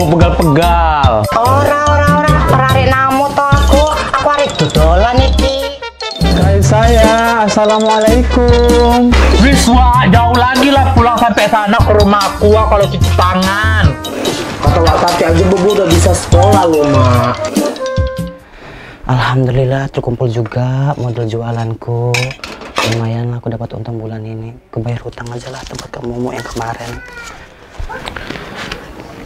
mau pegal-pegal. Ora, perari namu to aku arek dodolan iki. Guys, saya assalamualaikum. Wis wah, jauh lagi lah pulang sampai sana ke rumah aku kalau cuci tangan. Kata Wak Tati aja bobo udah bisa sekolah loh, Mak. Alhamdulillah terkumpul juga modal jualanku. Lumayan aku dapat untung bulan ini. Kebayar hutang aja lah tempat kamu yang kemarin.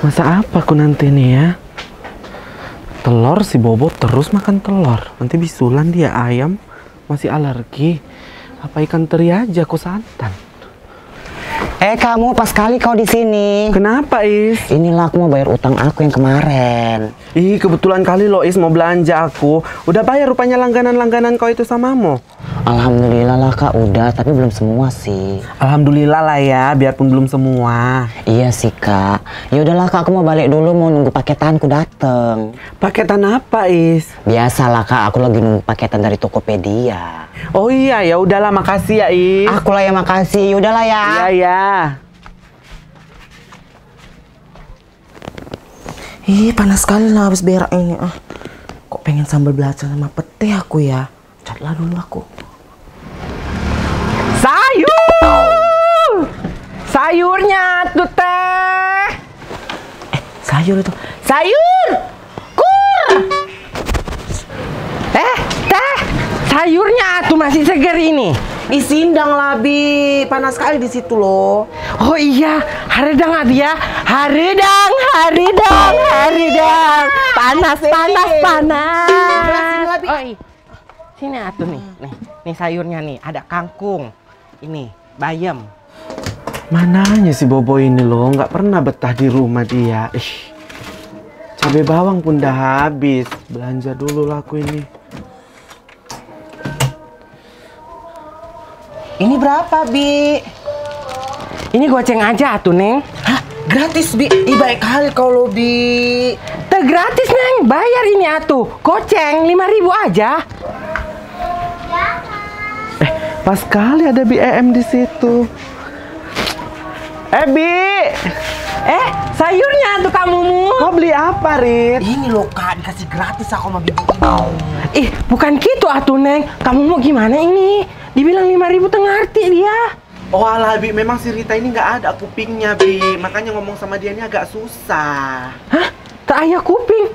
Masa apa aku nanti nih ya? Telur si Bobo terus makan telur. Nanti bisulan dia ayam masih alergi. Apa ikan teri aja aku santan. Kamu pas kali kau di sini. Kenapa, Is? Inilah aku mau bayar utang aku yang kemarin. Ih, kebetulan kali loh, Is, mau belanja aku. Udah bayar rupanya langganan-langganan kau itu samamu. Alhamdulillah lah, Kak, udah, tapi belum semua sih. Alhamdulillah lah ya, biarpun belum semua. Iya sih, Kak. Ya udahlah, Kak, aku mau balik dulu, mau nunggu paketanku dateng. Paketan apa, Is? Biasalah, Kak, aku lagi nunggu paketan dari Tokopedia. Oh iya, ya udahlah, makasih ya, Is. Akulah yang makasih, udahlah ya. Iya, ya. Ih, panas sekali lah habis berak ini. Ah, kok pengen sambal belacan sama pete aku ya? Catlah dulu aku. Sayurnya tuh teh. Sayur itu. Sayur. Kur. Teh. Sayurnya tuh masih segar ini. Isindang labi, panas sekali di situ loh. Oh iya, haridang abi ya. Haridang. Panas. Oh iya. Sini atuh nih sayurnya nih, ada kangkung. Ini, bayam. Mananya si Bobo ini loh, nggak pernah betah di rumah dia. Ih. Cabai bawang pun dah habis. Belanja dulu lah aku ini. Ini berapa, Bi? Ini goceng aja tuh, Neng. Hah? Gratis, Bi? Ih, baik kali kalau, Bi. Teh gratis, Neng. Bayar ini atuh. Goceng 5.000 aja. Pas kali ada Bi EM di situ. Bi. Sayurnya tuh kamu mu. Mau beli apa, Rit? Ini loh, Kak, dikasih gratis aku sama Bi. Ih, bukan gitu atuh, Neng. Kamu mau gimana ini? Dibilang 5.000 tengah arti dia. Oh alah, Bi, memang si Rita ini nggak ada kupingnya, Bi. Makanya ngomong sama dia ini agak susah. Hah? Tak ada kuping?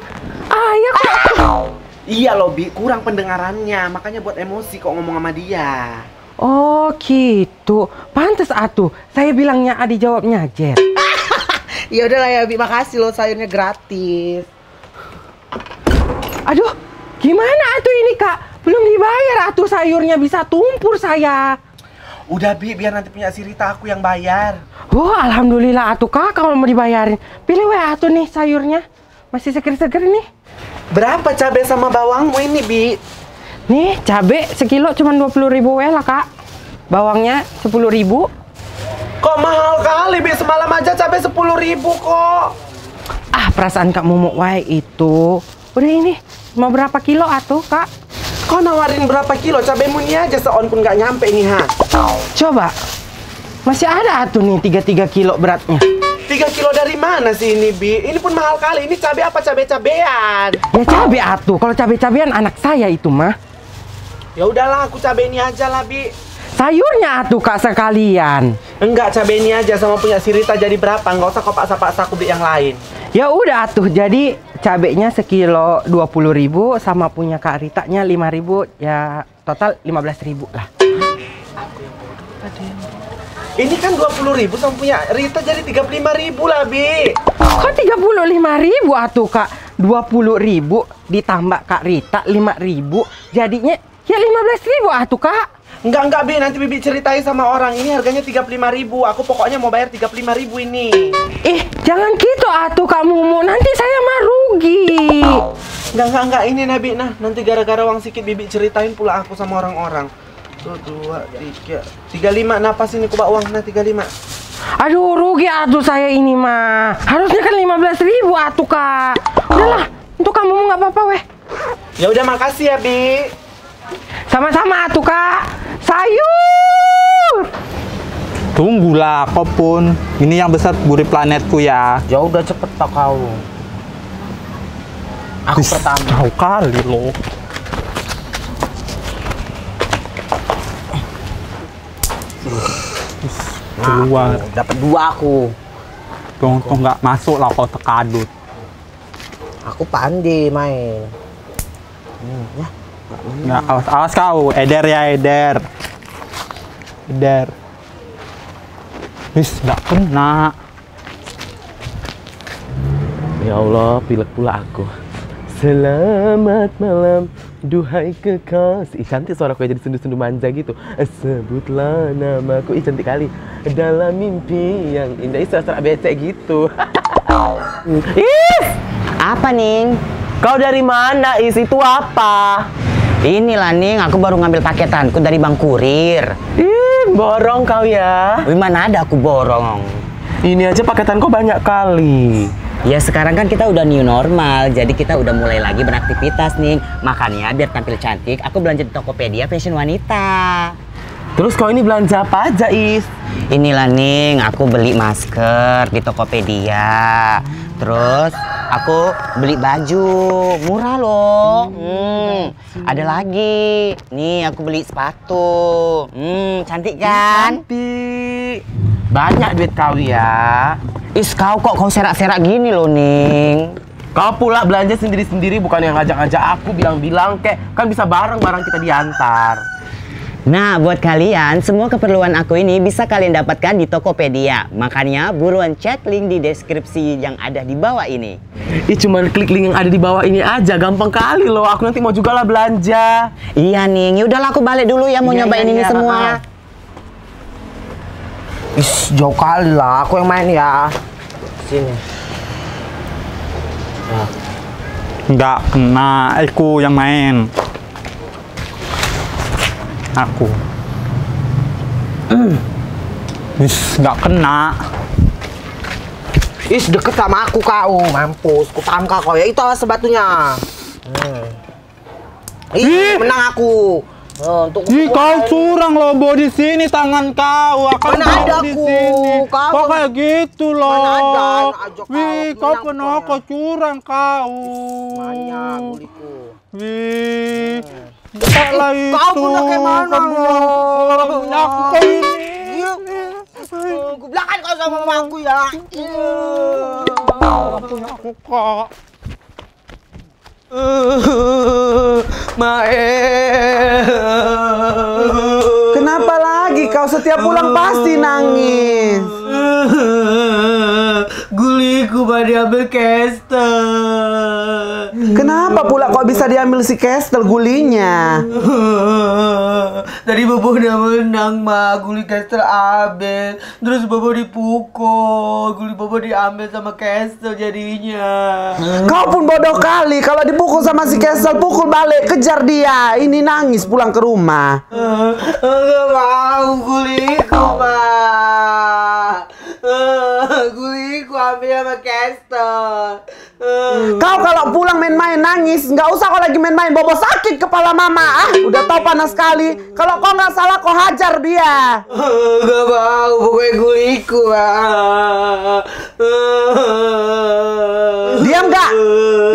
Iya loh, Bi, kurang pendengarannya. Makanya buat emosi kok ngomong sama dia. Oh gitu. Pantes atuh, saya bilangnya Adi jawabnya Jet. Ya udahlah ya, Bi, makasih loh, sayurnya gratis. Aduh, gimana atuh ini, Kak? Belum dibayar atuh sayurnya, bisa tumpur saya. Udah, Bi, biar nanti punya si Rita aku yang bayar. Oh alhamdulillah atuh, Kak, kalau mau dibayarin. Pilih weh atuh nih sayurnya. Masih seger-seger nih. Berapa cabai sama bawangmu ini, Bi? Nih cabai sekilo cuma 20.000 weh lah, Kak. Bawangnya 10.000. Kok mahal kali, Bi? Semalam aja cabai 10.000 kok. Ah, perasaan Kak Mumu weh itu. Udah ini mau berapa kilo atuh, Kak? Kau nawarin berapa kilo cabaimu ini aja, seon pun gak nyampe nih, ha. Coba. Masih ada atuh nih 3 kilo beratnya. 3 kilo dari mana sih ini, Bi? Ini pun mahal kali. Ini cabai apa cabai-cabean? Ya cabai atuh. Kalau cabai-cabean anak saya itu mah. Ya udahlah, aku cabai ini aja lah, Bi. Sayurnya atuh, Kak, sekalian. Enggak, cabai ini aja sama punya si Rita jadi berapa? Enggak usah kau paksa-paksa aku beli yang lain. Ya udah atuh, jadi cabainya sekilo 20.000 sama punya Kak Ritanya 5.000, ya total 15.000 lah. Ini kan 20.000 sama punya Rita jadi 35.000 lah, Bi. Kok 35.000 atuh, Kak? 20.000 ditambah Kak Rita 5.000, jadinya ya 15.000 atuh, Kak. Enggak, Bi, nanti Bibi ceritain sama orang. Ini harganya 35.000. Aku pokoknya mau bayar 35.000 ini. Ih, jangan gitu atuh, Kak Mumu. Nanti saya mah rugi. Enggak, ini Nabi. Nah, nanti gara-gara uang sikit Bibi ceritain pula aku sama orang-orang. 1, 2, 3, 35. Napas ini kubak uang, nah 35. Aduh, rugi atuh saya ini mah. Harusnya kan 15.000 atuh, Kak. Udahlah, untuk Kak Mumu nggak apa-apa weh. Ya udah, makasih ya, Bi. Sama-sama atuh, Kak. Sayur. Tunggulah kau pun. Ini yang besar buri planetku ya. Ya udah cepet tak kau. Aku pertama. Kau kali lo. Dua. Dapat dua aku. Tunggu nggak masuk lah kau tekadut. Aku pandai main. Ya. Nah, awas kau, eder ya eder. Eder. Wis, nggak kena. Ya Allah, pilek pula aku. Selamat malam, duhai kekasih. Ih, cantik suara aku jadi sendu-sendu manja gitu. Sebutlah namaku. Ih, cantik kali. Dalam mimpi yang indah. Ih, suara becek gitu. Ih, apa Ning? Kau dari mana? Is itu apa? Inilah Ning, aku baru ngambil paketanku dari bang kurir. Ih, borong kau ya? Mana ada aku borong. Ini aja paketanku banyak kali. Ya sekarang kan kita udah new normal, jadi kita udah mulai lagi beraktivitas Ning. Makanya biar tampil cantik, aku belanja di Tokopedia Fashion Wanita. Terus kau ini belanja apa aja Is? Inilah Ning, aku beli masker di Tokopedia. Terus aku beli baju murah loh. Ada lagi. Nih aku beli sepatu. Cantik kan? Cantik. Banyak duit kau ya. Is kau kok kau serak-serak gini loh Ning. Kau pula belanja sendiri-sendiri, bukan yang ngajak-ngajak aku bilang-bilang kek. Kan bisa bareng-bareng kita diantar. Nah buat kalian, semua keperluan aku ini bisa kalian dapatkan di Tokopedia. Makanya buruan cek link di deskripsi yang ada di bawah ini. Ih cuman klik link yang ada di bawah ini aja, gampang kali loh. Aku nanti mau juga lah belanja. Iya Ning, yaudahlah aku balik dulu ya, mau nyobain ini semua. Is, jauh kali lah, aku yang main ya. Sini. Nah. Nggak kena, aku yang main. Aku. Is, nggak kena. Is, deket sama aku kau, mampus. Ku tangkap kau ya, itu alas sebatunya. Ih, menang aku. Oh, ih, kau curang loh, bawa di sini tangan kau. Akan mana ada aku? Kau kayak gitu loh. Mana ada, wih, kau penokok curang kau. Banyak guliku. Wih, betahlah itu. Kau pun kayak mana loh? Aku ini. Aku bilang kau sama mamaku ya. Aku kok. Kenapa lagi kau setiap pulang pasti nangis? Guliku baru diambil Kestel. Kenapa pula kok bisa diambil si Kestel gulinya? Tadi bobo udah menang ma, guli Kestel habis. Terus bobo dipukul, guli bobo diambil sama Kestel jadinya. Kau pun bodoh kali, kalau dipukul sama si Kestel pukul balik, kejar dia. Ini nangis pulang ke rumah. Gak mau guliku ma. Guliku ambil sama Kestel. Kau kalau pulang main-main nangis, nggak usah kau lagi main-main, bobo sakit kepala mama. Ah, udah tau panas sekali. Kalau kau nggak salah kau hajar dia. Gak mau, pokoknya guliku. Diam nggak?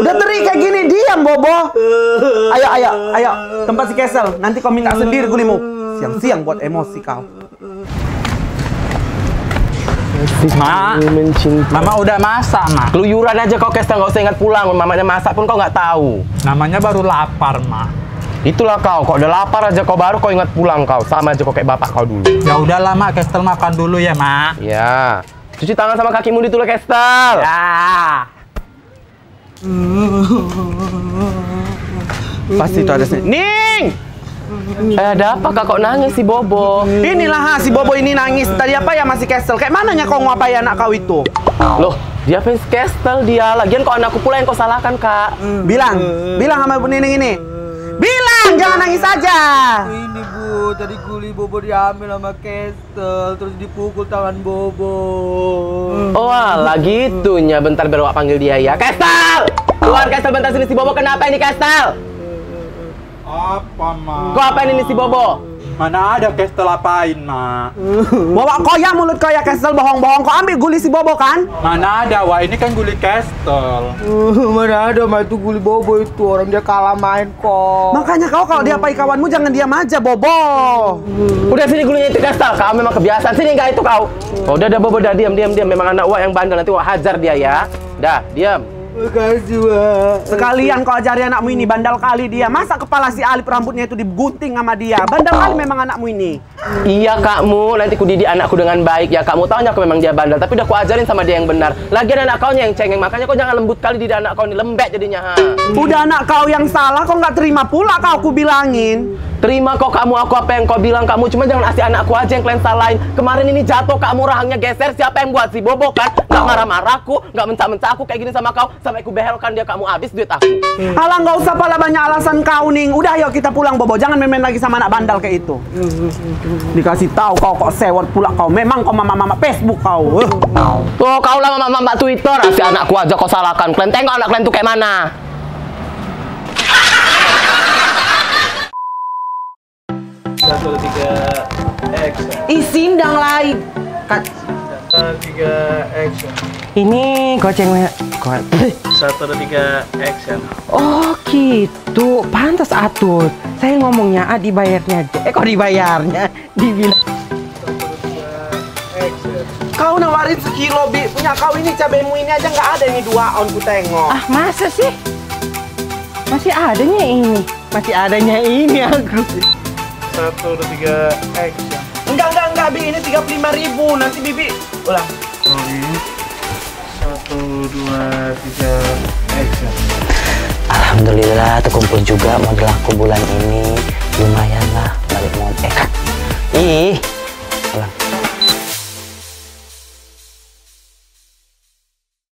Udah terik kayak gini, diam bobo. Ayo, ayo, ayo. Tempat si Kesel, nanti kau minta sendiri gulimu. Siang-siang buat emosi kau. Ma, mama udah masak, Ma. Keluyuran aja kau Kesel, nggak usah ingat pulang. Mamanya masak pun kau nggak tahu. Namanya baru lapar, Ma. Itulah kau udah lapar aja kau baru kau ingat pulang kau. Sama aja kau kayak bapak kau dulu. Ya udahlah, Ma. Kesel makan dulu ya, Ma. Ya. Cuci tangan sama kakimu dulu, Kesel. Ya. Pasti itu ada sini. Ning! Ada apa kak kok nangis si Bobo? Inilah si Bobo ini nangis. Tadi apa ya masih Kesel? Kayak mananya kau ngapain anak kau itu? Loh, dia fans Kesel dia. Lagian kok anakku pula yang kau salahkan kak. Bilang sama Bu Nining ini. Bilang, jangan nangis aja. Ini Bu, tadi guli Bobo diambil sama Kesel, terus dipukul tangan Bobo. Oh alah gitunya. Bentar biar wak panggil dia ya. Kesel! Keluar Kesel bentar sini si Bobo. Kenapa ini Kesel? Apa, Ma? Kau apain ini si Bobo? Mana ada kesel apain, Mak? Bawa koyak mulut koyak kesel bohong-bohong. Kok ambil guli si Bobo kan? Mana ada, Wak. Ini kan guli kesel. Mana ada, Mak. Itu guli Bobo itu. Orang dia kalah main kok. Makanya kau kalau diapain kawanmu jangan diam aja, Bobo. Udah sini gulinya itu kesel. Kau memang kebiasaan. Sini enggak itu kau. Udah ada Bobo, udah diam. Memang anak Wak yang bandel. Nanti Wak hajar dia ya. Dah, diam. Makasih, Wak. Sekalian kau ajari anakmu ini, bandal kali dia. Masa kepala si Alip rambutnya itu digunting sama dia? Bandal kali memang anakmu ini. Iya, Kakmu. Nanti ku didik anakku dengan baik ya. Kakmu taunya aku memang dia bandal, tapi udah ku ajarin sama dia yang benar. Lagian anak kau yang cengeng, makanya kau jangan lembut kali didik anak kau ini, lembek jadinya. Udah anak kau yang salah, kau nggak terima pula kau ku bilangin. Terima kok kamu aku apa yang kau bilang kamu, cuma jangan asih anakku aja yang kalian salahin. Kemarin ini jatuh kamu rahangnya geser, siapa yang buat si Bobo kan? Gak marah-marahku, gak mencak-mencak aku kayak gini sama kau, sampai ku behelkan dia kamu habis duit aku. Alah nggak usah pala banyak alasan kau Ning. Udah ayo kita pulang Bobo, jangan main-main lagi sama anak bandal kayak itu. Dikasih tahu kau kok sewot pula kau, memang kau mama-mama Facebook kau. Tuh kau lah mama-mama Twitter, asih anakku aja kau salahkan. Kalian tengok anak kalian tuh kayak mana. Isindang lain. Kat. 3 action. Ini gocengnya. Goceng. 3 action. Oh gitu. Pantas atur. Saya ngomongnya dibayarnya aja. Kok dibayarnya? Dibilang. 3 action. Kau nawarin sekilo bi punya kau ini cabaimu ini aja nggak ada ini 2 on ku tengok. Ah masa sih? Masih adanya ini. Masih adanya ini aku. 3 action. Enggak, Bi. Ini 35.000. Nanti Bibi ulang. 1, 2, 3, action. Alhamdulillah, terkumpul juga modal aku bulan ini. Lumayan lah balik modal. Ih,